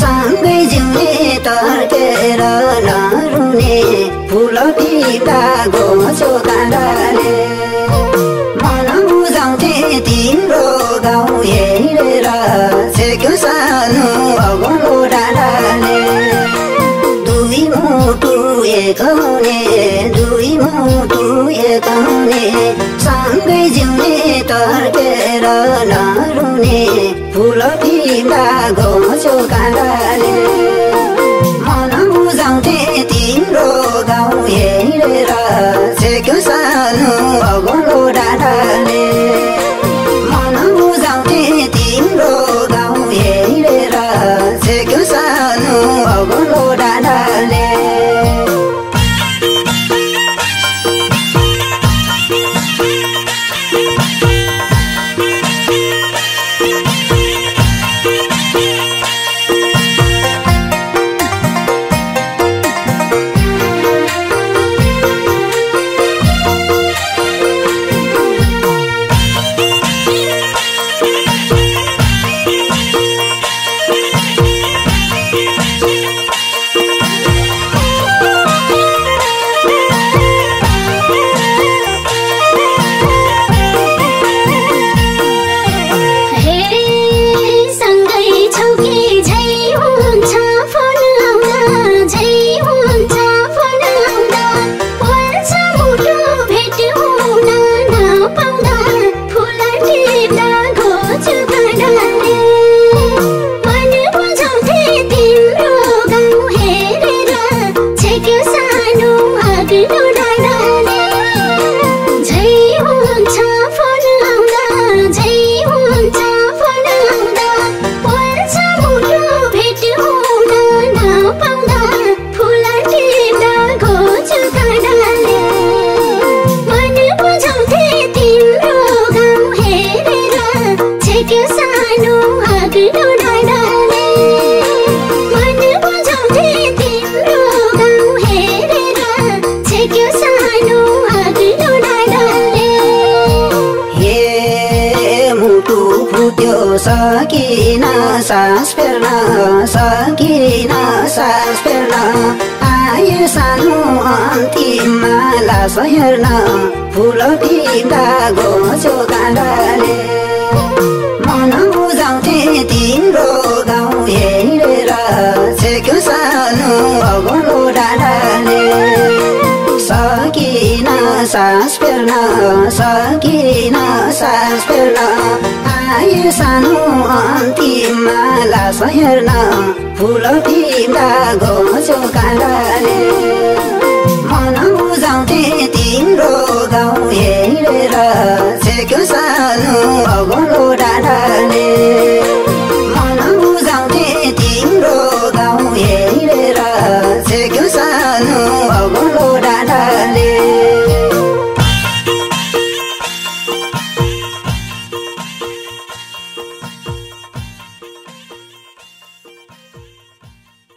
संगे जिउने तर्केर नरुने फुल टिप्दा घोच्यो काँडाले मन बुझाउँथे तिम्रो गाउँ हेरेर छेक्यो सानो अगलो डाँडाले दुई मुटु एकाउने दुई मुटु एकाउने संगे जिउने तर्केर नरुने फुल टिप्दा घोच्यो काँडाले मन बुझाउँथे तिम्रो गाउँ हेरेर छेक्यो सानो अगलो डाँडाले मन बुझाउँथे तिम्रो गाउँ हेरेर छेक्यो सानो अगलो डाँडाले। सकिना सास फेर्न आए सानो अन्तिममा लास हेर्न फुल टिप्दा घोच्यो काँडाले मन बुझाउँथे तिम्रो गाउँ हेरेर छेक्यो सानो अगलो डाँडाले सकिना सास फेर्न आए सानो अन्तिममा लास हेर्न फुल टिप्दा घोच्यो काँडाले मन बुझाउँथे तिम्रो गाउँ हेरेर छेक्यो सानो अगलो